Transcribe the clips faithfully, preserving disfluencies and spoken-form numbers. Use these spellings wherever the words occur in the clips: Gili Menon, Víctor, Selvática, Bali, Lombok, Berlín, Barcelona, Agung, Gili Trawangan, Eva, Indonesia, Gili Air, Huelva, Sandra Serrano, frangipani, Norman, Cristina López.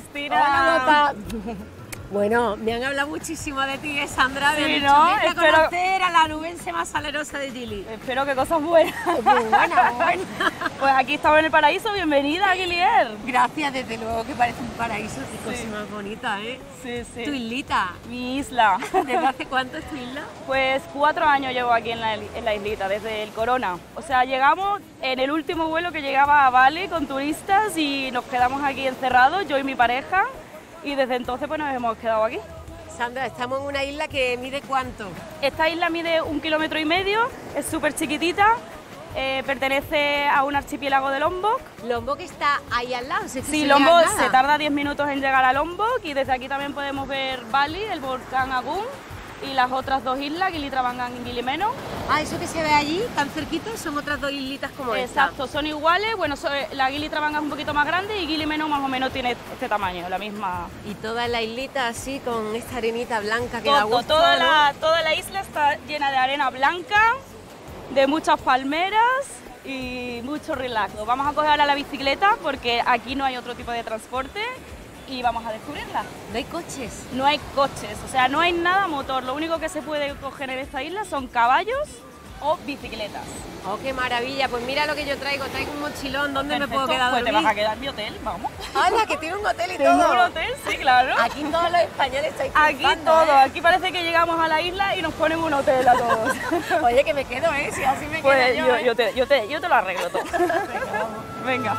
Cristina. Hola, guapa. Bueno, me han hablado muchísimo de ti, Sandra. Me sí, han dicho, ¿no? Vente a espero... conocer a la nubense más salerosa de Gili. Espero que cosas buenas. Muy buenas, buenas. Pues aquí estamos en el paraíso. Bienvenida, Gilier. Gracias, desde luego que parece un paraíso. Qué cosa más bonita, ¿eh? Sí, sí. Tu islita. Mi isla. ¿Desde hace cuánto es tu isla? Pues cuatro años llevo aquí en la, en la islita, desde el corona. O sea, llegamos en el último vuelo que llegaba a Bali con turistas y nos quedamos aquí encerrados, yo y mi pareja. Y desde entonces pues nos hemos quedado aquí. Sandra, estamos en una isla que mide ¿cuánto? Esta isla mide un kilómetro y medio, es súper chiquitita, eh, pertenece a un archipiélago de Lombok. ¿Lombok está ahí al lado? ¿Se sí, Lombok se tarda diez minutos en llegar a Lombok y desde aquí también podemos ver Bali, el volcán Agung y las otras dos islas, Gili Trawangan y Gili Menon. Ah, eso que se ve allí, tan cerquita, son otras dos islitas como esta. Exacto, son iguales, bueno, so, la Gili Trawangan es un poquito más grande y Gili Menon más o menos tiene este tamaño, la misma. Y toda la islita así con esta arenita blanca que todo, da gusto, toda, ¿no? la, toda la isla está llena de arena blanca, de muchas palmeras y mucho relax. Vamos a coger ahora la bicicleta porque aquí no hay otro tipo de transporte. Y vamos a descubrirla. ¿No hay coches? No hay coches, o sea, no hay nada motor. Lo único que se puede coger en esta isla son caballos o bicicletas. ¡Oh, qué maravilla! Pues mira lo que yo traigo, traigo un mochilón. ¿Dónde Perfecto, me puedo quedar pues dormir? Te vas a quedar en mi hotel, vamos. ¡Hala, que tiene un hotel y todo! Un hotel, sí, claro. Aquí todos los españoles estáis triunfando. Aquí todo, ¿eh? Aquí parece que llegamos a la isla y nos ponen un hotel a todos. Oye, que me quedo, ¿eh? Si así me pues quedo yo, yo, ¿eh? yo, te, yo, te, yo te lo arreglo todo. Venga, vamos. Venga.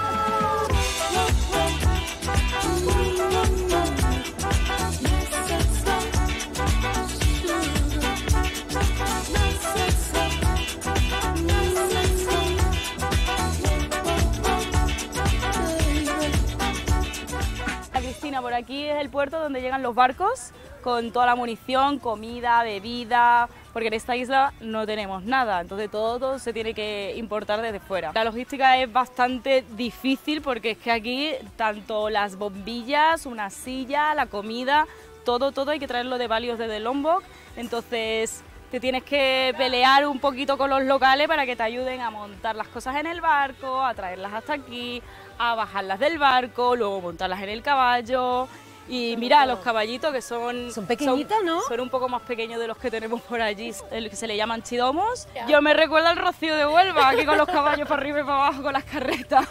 Cristina, por aquí es el puerto donde llegan los barcos con toda la munición, comida, bebida, porque en esta isla no tenemos nada, entonces todo, todo se tiene que importar desde fuera. La logística es bastante difícil porque es que aquí tanto las bombillas, una silla, la comida, todo, todo hay que traerlo de Bali desde Lombok, entonces te tienes que pelear un poquito con los locales para que te ayuden a montar las cosas en el barco, a traerlas hasta aquí, a bajarlas del barco, luego montarlas en el caballo. Y mira, los caballitos que son... Son pequeñitos, ¿no? Son un poco más pequeños de los que tenemos por allí, que se le llaman chidomos. Yo me recuerdo al Rocío de Huelva, aquí con los caballos para arriba y para abajo con las carretas.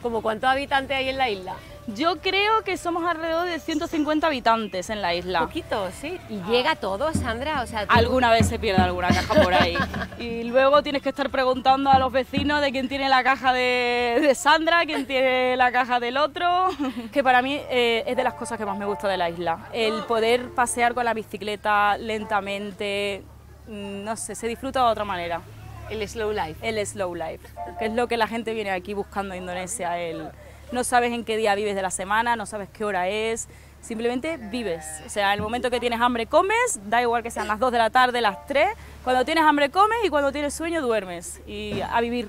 ¿Como cuántos habitantes hay en la isla? Yo creo que somos alrededor de ciento cincuenta habitantes en la isla. Poquito, sí. ¿Y llega todo, Sandra? O sea, ¿tú... Alguna vez se pierde alguna caja por ahí. Y luego tienes que estar preguntando a los vecinos de quién tiene la caja de, de Sandra, quién tiene la caja del otro. Que para mí eh, es de las cosas que más me gusta de la isla. El poder pasear con la bicicleta lentamente, no sé, se disfruta de otra manera. El slow life. El slow life, que es lo que la gente viene aquí buscando en Indonesia, el... No sabes en qué día vives de la semana, no sabes qué hora es, simplemente vives. O sea, en el momento que tienes hambre comes, da igual que sean las dos de la tarde, las tres, cuando tienes hambre comes y cuando tienes sueño duermes. Y a vivir.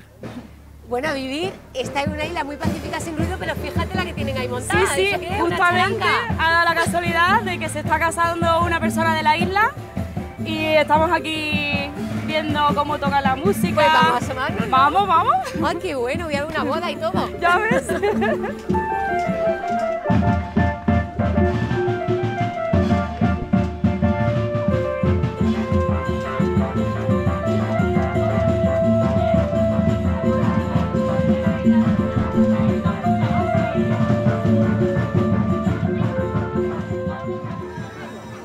Bueno, a vivir, está en una isla muy pacífica, sin ruido, pero fíjate la que tienen ahí montada. Sí, sí, justamente ha dado la casualidad de que se está casando una persona de la isla y estamos aquí... viendo cómo toca la música. Pues vamos a asomarnos, ¿no? Vamos, vamos. Ay, qué bueno, voy a ver una boda y todo. Ya ves.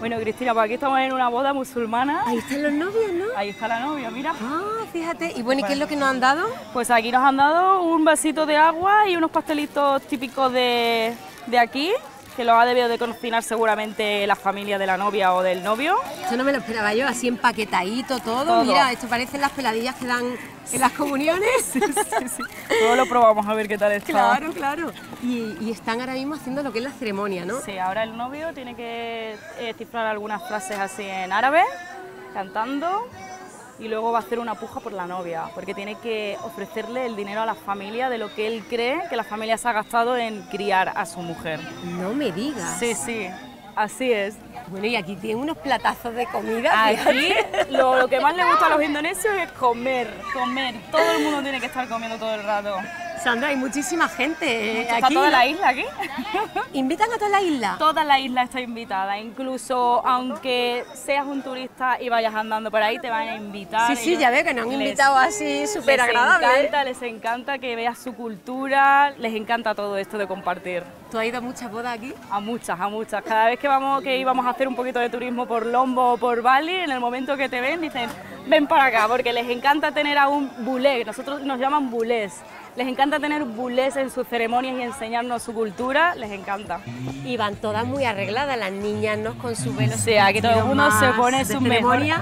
Bueno, Cristina, pues aquí estamos en una boda musulmana. Ahí están los novios, ¿no? Ahí está la novia, mira. Ah, fíjate. Y bueno, ¿y qué es lo que nos han dado? Pues aquí nos han dado un vasito de agua y unos pastelitos típicos de, de aquí, que los ha debido de cocinar seguramente la familia de la novia o del novio. Eso no me lo esperaba yo, así empaquetadito todo. todo. Mira, esto parecen las peladillas que dan en las comuniones. Sí, sí, sí. Todo lo probamos a ver qué tal está. Claro, claro. Y, y están ahora mismo haciendo lo que es la ceremonia, ¿no? Sí, ahora el novio tiene que eh, cifrar algunas frases así en árabe, cantando, y luego va a hacer una puja por la novia, porque tiene que ofrecerle el dinero a la familia de lo que él cree que la familia se ha gastado en criar a su mujer. No me digas. Sí, sí, así es. Bueno, y aquí tienen unos platazos de comida. Aquí lo, lo que más le gusta a los indonesios es comer, comer. Todo el mundo tiene que estar comiendo todo el rato. Sandra, hay muchísima gente. ¿Está aquí, toda ¿no? la isla aquí? ¿Invitan a toda la isla? Toda la isla está invitada, incluso aunque seas un turista y vayas andando por ahí, te van a invitar. Sí, sí, ya veo que nos han les, invitado así súper agradable. Les encanta, les encanta que veas su cultura, les encanta todo esto de compartir. ¿Tú has ido a muchas bodas aquí? A muchas, a muchas. Cada vez que, vamos, que íbamos a hacer un poquito de turismo por Lombok o por Bali, en el momento que te ven, dicen, ven para acá, porque les encanta tener a un bulé, nosotros nos llaman bulés. Les encanta tener bulés en sus ceremonias y enseñarnos su cultura, les encanta. Y van todas muy arregladas, las niñas, ¿no? Con su velo. O sea, que todo el mundo se pone sus mejores...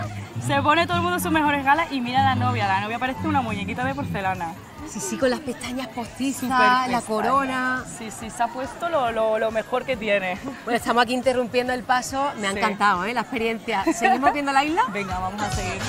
Se pone todo el mundo sus mejores galas y mira a la novia, la novia parece una muñequita de porcelana. Sí, sí, con las pestañas postizas, la corona... Sí, sí, se ha puesto lo, lo, lo mejor que tiene. Bueno, estamos aquí interrumpiendo el paso, me ha sí. encantado, ¿eh? La experiencia. ¿Seguimos viendo la isla? Venga, vamos a seguir.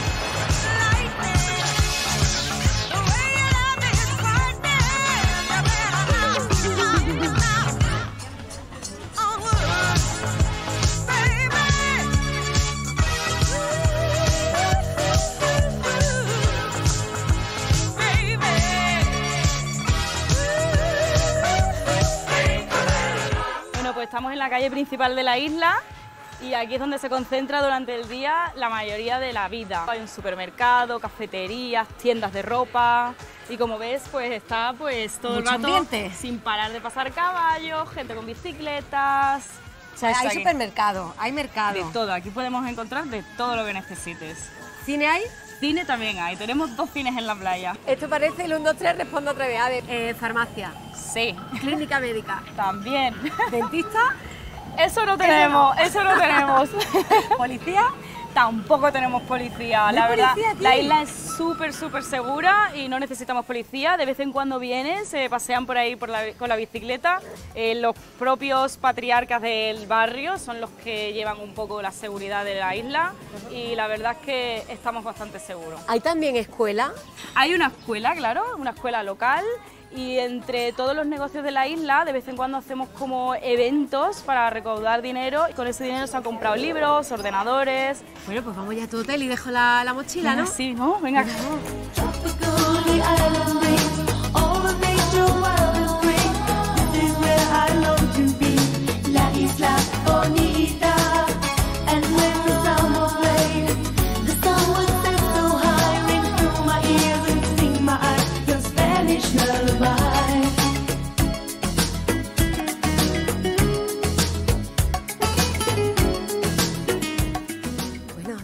Estamos en la calle principal de la isla y aquí es donde se concentra durante el día la mayoría de la vida. Hay un supermercado, cafeterías, tiendas de ropa y como ves pues está pues todo el rato ambiente. Sin parar de pasar caballos, gente con bicicletas. O sea, hay aquí. Supermercado, hay mercado. De todo, aquí podemos encontrar de todo lo que necesites. ¿Cine hay? Cine también hay, tenemos dos cines en la playa. Esto parece el uno, dos, tres, respondo otra vez. A ver, eh, farmacia. Sí. Clínica médica. También. Dentista. Eso no tenemos, eso no tenemos. Policía. Tampoco tenemos policía, la verdad, la isla es súper, súper segura y no necesitamos policía. De vez en cuando vienen, se pasean por ahí por la, con la bicicleta. Eh, los propios patriarcas del barrio son los que llevan un poco la seguridad de la isla y la verdad es que estamos bastante seguros. ¿Hay también escuela? Hay una escuela, claro, una escuela local. Y entre todos los negocios de la isla, de vez en cuando hacemos como eventos para recaudar dinero. Y con ese dinero se han comprado libros, ordenadores... Bueno, pues vamos ya a tu hotel y dejo la, la mochila, ¿no? Sí, ¿no? Venga. Venga.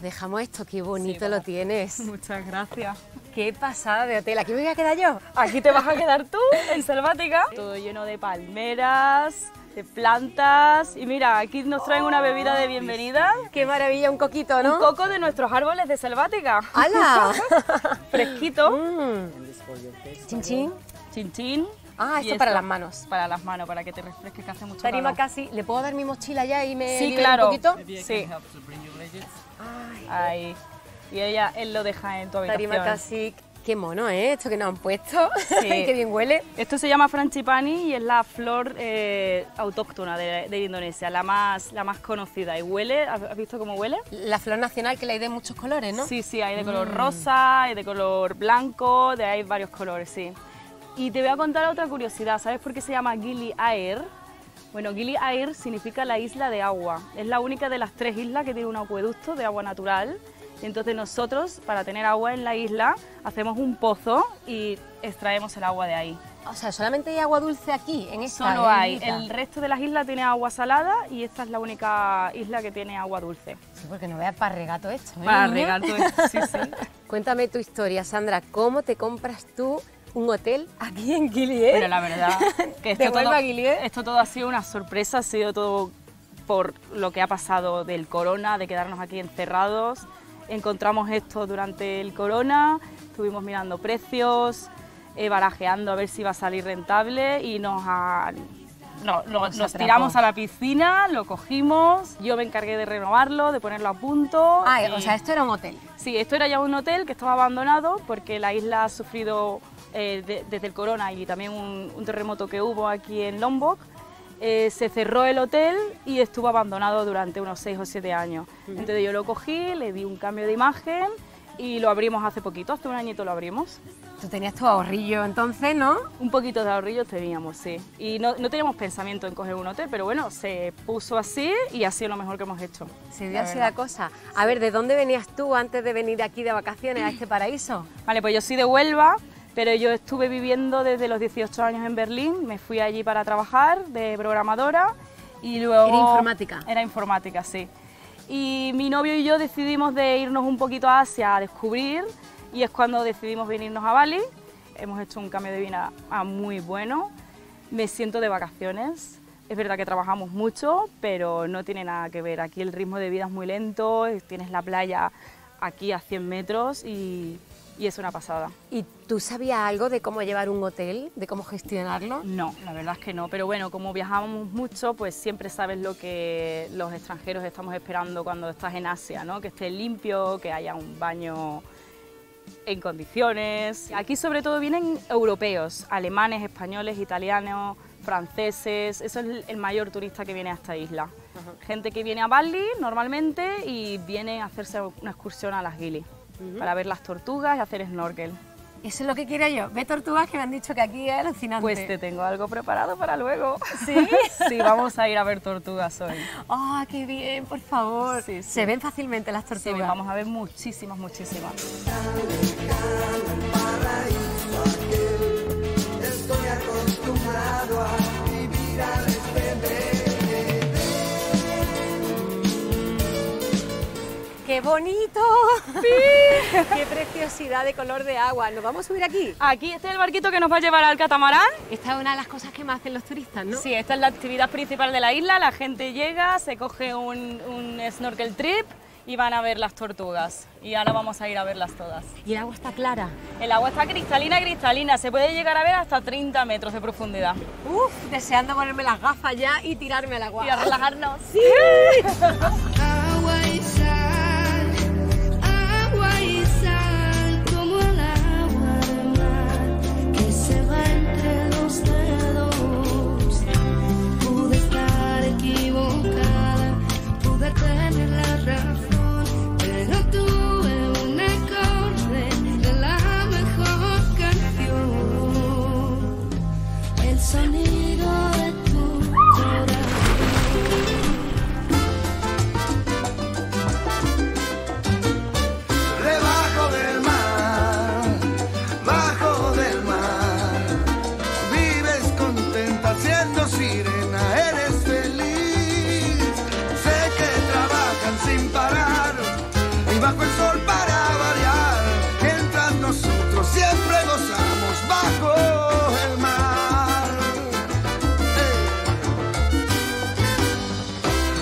Dejamos esto, qué bonito sí, lo tienes. Muchas gracias. Qué pasada de hotel. ¿Aquí me voy a quedar yo? Aquí te vas a quedar tú, en Selvática. Todo lleno de palmeras, de plantas. Y mira, aquí nos traen oh, una bebida de bienvenida. Qué maravilla, un coquito, ¿no? Un coco de nuestros árboles de Selvática. ¡Hala! Fresquito. Mm. Chin chin. Chin chin. Ah, esto, esto para las manos. Para las manos, para que te refresques, que hace mucho calor. Tarima casi. ¿Le puedo dar mi mochila ya y me sí, claro. un poquito? Sí, claro. Ay. Ahí. Y ella, él lo deja en tu habitación. Tarima casi. Qué mono, ¿eh? Esto que nos han puesto. Sí. Qué bien huele. Esto se llama frangipani y es la flor eh, autóctona de, de Indonesia, la más, la más conocida. ¿Y huele? ¿Has visto cómo huele? La flor nacional, que la hay de muchos colores, ¿no? Sí, sí, hay de color mm. rosa, hay de color blanco, de hay varios colores, sí. Y te voy a contar otra curiosidad, ¿sabes por qué se llama Gili Air? Bueno, Gili Air significa la isla de agua. Es la única de las tres islas que tiene un acueducto de agua natural. Entonces nosotros, para tener agua en la isla, hacemos un pozo y extraemos el agua de ahí. O sea, ¿solamente hay agua dulce aquí, en esta isla? Solo hay. El resto de las islas tiene agua salada y esta es la única isla que tiene agua dulce. Sí, porque no veas para regato esto, ¿eh? Para regato esto, sí, sí. Cuéntame tu historia, Sandra. ¿Cómo te compras tú un hotel aquí en Gili? Pero la verdad que esto, todo, esto todo ha sido una sorpresa, ha sido todo por lo que ha pasado del corona, de quedarnos aquí encerrados. Encontramos esto durante el corona, estuvimos mirando precios, eh, barajeando a ver si iba a salir rentable y nos, a, no, lo, nos tiramos a la piscina, lo cogimos, yo me encargué de renovarlo, de ponerlo a punto. Ah, y, o sea, esto era un hotel. Sí, esto era ya un hotel que estaba abandonado porque la isla ha sufrido... Eh, de, desde el corona y también un, un terremoto que hubo aquí en Lombok, eh, se cerró el hotel y estuvo abandonado durante unos seis o siete años. Mm. Entonces yo lo cogí, le di un cambio de imagen y lo abrimos hace poquito, hace un añito lo abrimos. Tú tenías tu ahorrillo entonces, ¿no? Un poquito de ahorrillo teníamos, sí. Y no, no teníamos pensamiento en coger un hotel, pero bueno, se puso así y ha sido lo mejor que hemos hecho. Se dio así la cosa. A ver, ¿de dónde venías tú antes de venir aquí de vacaciones a este paraíso? Vale, pues yo soy de Huelva, pero yo estuve viviendo desde los dieciocho años en Berlín. Me fui allí para trabajar de programadora y luego... ¿Era informática? Era informática, sí. Y mi novio y yo decidimos de irnos un poquito a Asia a descubrir, y es cuando decidimos venirnos a Bali. Hemos hecho un cambio de vida a muy bueno. Me siento de vacaciones. Es verdad que trabajamos mucho, pero no tiene nada que ver. Aquí el ritmo de vida es muy lento, tienes la playa aquí a cien metros y, y es una pasada. ¿Y tú sabías algo de cómo llevar un hotel, de cómo gestionarlo? No, la verdad es que no, pero bueno, como viajamos mucho, pues siempre sabes lo que los extranjeros estamos esperando cuando estás en Asia, ¿no? Que esté limpio, que haya un baño en condiciones. Aquí sobre todo vienen europeos, alemanes, españoles, italianos, franceses. Eso es el mayor turista que viene a esta isla. Uh-huh. Gente que viene a Bali normalmente y viene a hacerse una excursión a las Gili, uh-huh, para ver las tortugas y hacer snorkel. Eso es lo que quiero yo, ver tortugas, que me han dicho que aquí es alucinante. Pues te tengo algo preparado para luego. ¿Sí? Sí, vamos a ir a ver tortugas hoy. ¡Ah, oh, qué bien, por favor! Sí, sí. ¿Se ven fácilmente las tortugas? Sí, vamos a ver muchísimas, muchísimas. Estoy acostumbrado a vivir al esplendor. ¡Qué bonito! ¡Sí! ¡Qué preciosidad de color de agua! ¿Nos vamos a subir aquí? Aquí, este es el barquito que nos va a llevar al catamarán. Esta es una de las cosas que más hacen los turistas, ¿no? Sí, esta es la actividad principal de la isla. La gente llega, se coge un, un snorkel trip y van a ver las tortugas, y ahora vamos a ir a verlas todas. ¿Y el agua está clara? El agua está cristalina, cristalina, se puede llegar a ver hasta treinta metros de profundidad. Uf, deseando ponerme las gafas ya y tirarme al agua. Y a relajarnos. ¡Sí! Agua y sal, agua y sal, como el agua del mar, que se va entre los dedos. Pude estar equivocada, pude tener la razón.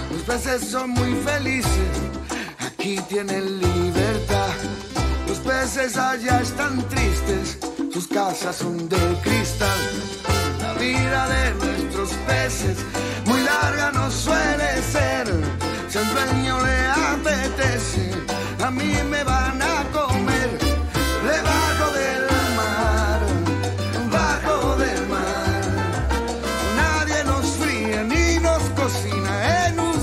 Los peces son muy felices, aquí tienen libertad. Los peces allá están tristes, sus casas son de cristal. La vida de nuestros peces muy larga no suele ser. Si al dueño le apetece, a mí me van a comer. Debajo del mar, bajo del mar, nadie nos fríe ni nos cocina en un...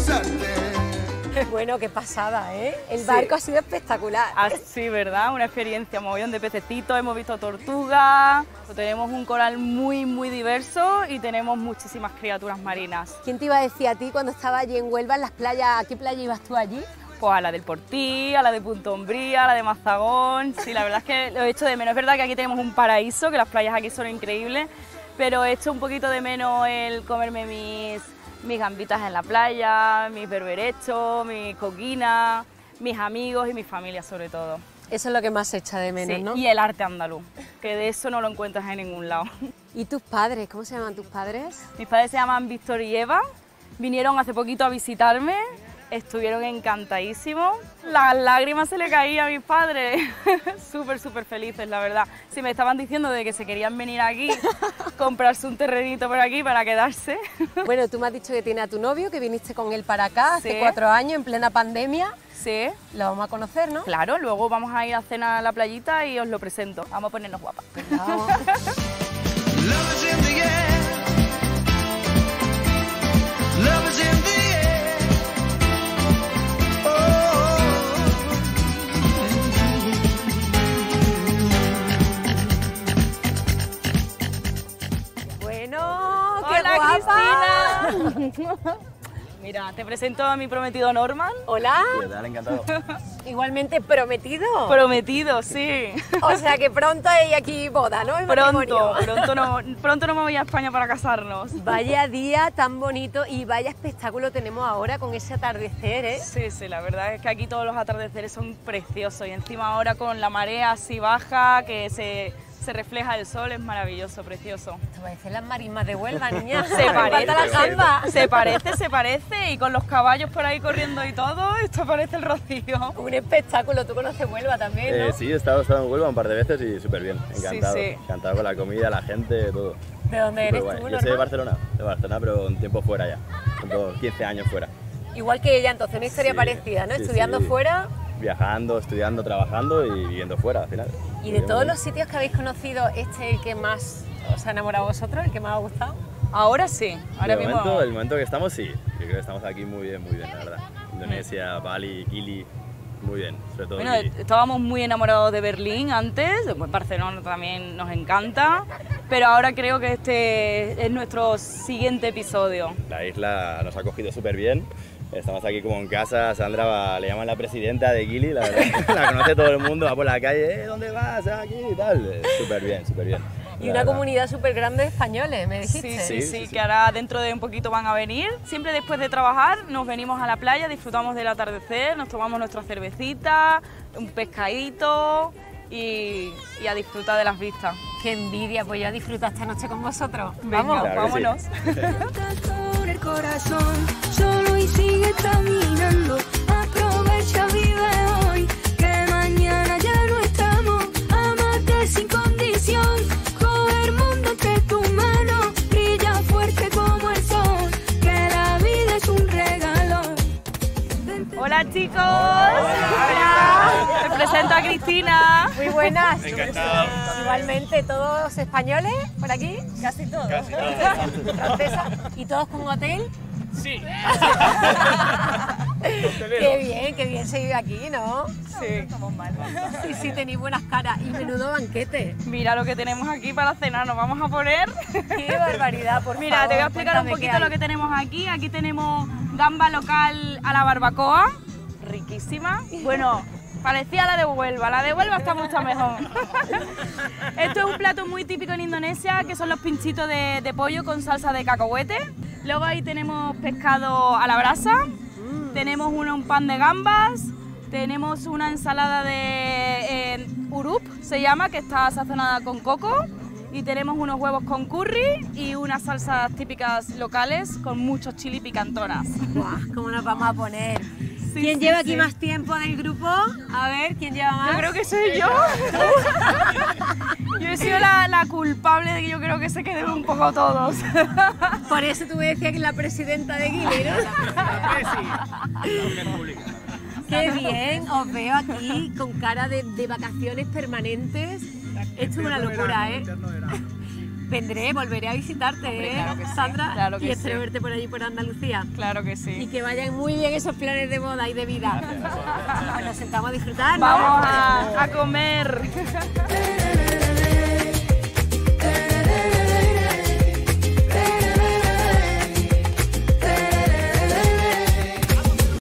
Bueno, qué pasada, ¿eh? El barco sí ha sido espectacular. Ah, sí, ¿verdad? Una experiencia, mogollón de pececitos, hemos visto tortugas. Tenemos un coral muy, muy diverso y tenemos muchísimas criaturas marinas. ¿Quién te iba a decir a ti cuando estaba allí en Huelva, en las playas, a qué playa ibas tú allí? Pues a la del Portí, a la de Punta Umbría, a la de Mazagón. Sí, la verdad es que lo he hecho de menos. Es verdad que aquí tenemos un paraíso, que las playas aquí son increíbles, pero he hecho un poquito de menos el comerme mis... mis gambitas en la playa, mis berberechos, mi coquina, mis amigos y mi familia sobre todo. Eso es lo que más echa de menos, sí, ¿no? Y el arte andaluz, que de eso no lo encuentras en ningún lado. ¿Y tus padres? ¿Cómo se llaman tus padres? Mis padres se llaman Víctor y Eva, vinieron hace poquito a visitarme, estuvieron encantadísimos. Las lágrimas se le caían a mis padres, súper, súper felices, la verdad. Si me estaban diciendo de que se querían venir aquí, comprarse un terrenito por aquí para quedarse. Bueno, tú me has dicho que tienes a tu novio, que viniste con él para acá hace sí. cuatro años, en plena pandemia. Sí. Lo vamos a conocer, ¿no? Claro, luego vamos a ir a cenar a la playita y os lo presento. Vamos a ponernos guapas. Vamos. Mira, te presento a mi prometido Norman. Hola. Hola, encantado. Igualmente prometido. Prometido, sí. O sea que pronto hay aquí boda, ¿no? El pronto, pronto no, pronto no me voy a España para casarnos. Vaya día tan bonito y vaya espectáculo tenemos ahora con ese atardecer, ¿eh? Sí, sí, la verdad es que aquí todos los atardeceres son preciosos y encima ahora con la marea así baja que se... se refleja el sol, es maravilloso, precioso. Te parecen las marismas de Huelva, niña. Se parece, se parece, se parece, y con los caballos por ahí corriendo y todo, esto parece el Rocío. Un espectáculo, tú conoces Huelva también, ¿no? Eh, sí, he estado, he estado en Huelva un par de veces y súper bien, encantado. Sí, sí. Encantado con la comida, la gente, todo. ¿De dónde eres tú, Norman? Yo soy de Barcelona, de Barcelona, pero un tiempo fuera ya, tengo quince años fuera. Igual que ella, entonces, una historia sí, parecida, ¿no? Sí, estudiando sí. fuera... Viajando, estudiando, trabajando y viviendo fuera, al final. Y de todos los sitios que habéis conocido, ¿este es el que más os ha enamorado a vosotros, el que más os ha gustado? Ahora sí, ahora mismo. Momento, el momento que estamos, sí. Yo creo que estamos aquí muy bien, muy bien, la verdad. Indonesia, Bali, Gili, muy bien, sobre todo. Bueno, Gili. Estábamos muy enamorados de Berlín antes, después Barcelona también nos encanta, pero ahora creo que este es nuestro siguiente episodio. La isla nos ha cogido súper bien. Estamos aquí como en casa, Sandra va, le llaman la presidenta de Gili, la verdad, la conoce todo el mundo, va por la calle, eh, ¿dónde vas? Aquí y tal, súper bien, súper bien. Y una verdad. Comunidad súper grande de españoles, me dijiste. Sí sí, sí, sí, sí, que ahora dentro de un poquito van a venir. Siempre después de trabajar nos venimos a la playa, disfrutamos del atardecer, nos tomamos nuestra cervecita, un pescadito y, y a disfrutar de las vistas. ¡Qué envidia! Pues ya disfruta esta noche con vosotros. Vamos, claro, vámonos. Solo y sigue caminando, aprovecha, vive hoy, que mañana ya no estamos, amate sin condición, coge el mundo entre tus manos, brilla fuerte como el sol, que la vida es un regalo. Hola chicos, hola. Hola. Te presento a Cristina. Muy buenas. Encantado. Igualmente, todos españoles por aquí, casi todos. Casi todos. Francesa. ¿Y todos con un hotel? Sí. Qué bien, qué bien se vive aquí, ¿no? Sí. Sí, sí, tenéis buenas caras y menudo banquete. Mira lo que tenemos aquí para cenar, nos vamos a poner... ¡Qué barbaridad, por Mira, favor! Mira, te voy a explicar un poquito lo que tenemos aquí. Aquí tenemos gamba local a la barbacoa, riquísima. Bueno, parecía la de Huelva, la de Huelva está mucho mejor. Esto es un plato muy típico en Indonesia, que son los pinchitos de, de pollo con salsa de cacahuete. Luego ahí tenemos pescado a la brasa, mm. tenemos uno, un pan de gambas, tenemos una ensalada de eh, urup, se llama, que está sazonada con coco, y tenemos unos huevos con curry y unas salsas típicas locales con muchos chili picantonas. ¡Guau! ¿Cómo nos vamos a poner? Sí, ¿Quién sí, lleva aquí sí. más tiempo del grupo? A ver, ¿quién lleva más? Yo creo que soy yo. Yo he sido la, la culpable de que yo creo que se queden un poco todos. Por eso tú me decías que es la presidenta de Gili, ¿no? La presidenta. Qué bien, os veo aquí con cara de, de vacaciones permanentes. Esto es una locura, ¿eh? Vendré, volveré a visitarte, Hombre, ¿eh, claro que Sandra? Sí, claro que y espero sí. verte por allí, por Andalucía. Claro que sí. Y que vayan muy bien esos planes de boda y de vida. Nos sentamos a disfrutar, ¿no? Vamos a, a comer.